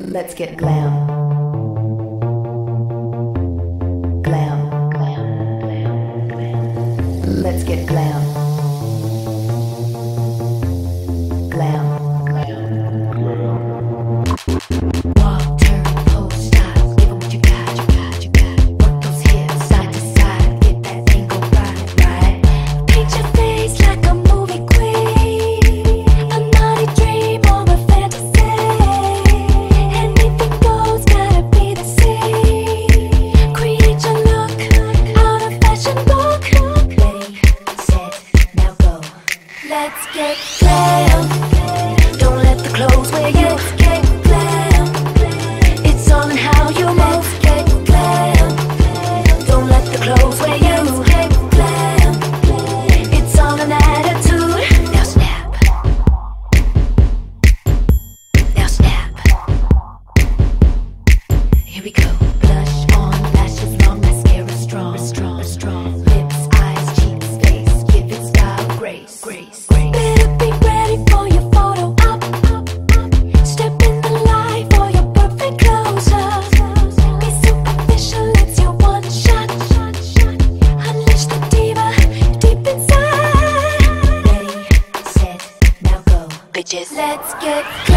Let's get glam. Glam, glam, glam, glam. Let's get glam. Glam, glam, glam. Water, post, guys, give 'em what you got, you got, you got. Work those hips side to side, get that ankle right, right. Paint your face like a movie queen, a naughty dream or a fantasy. Anything goes, gotta be the same. Create your look, out of fashion book. Ready, set, now go. Let's get glam. Don't let the clothes wear you. Get glam. It's all in how you move. Get glam. Don't let the clothes wear you. Get glam. It's all an attitude. Now snap. Now snap. Here we go. Blush on, lashes long, mascara strong, strong, strong. Lips, eyes, cheeks, face, give it style, grace, grace, grace. Better be ready for your photo. Let's get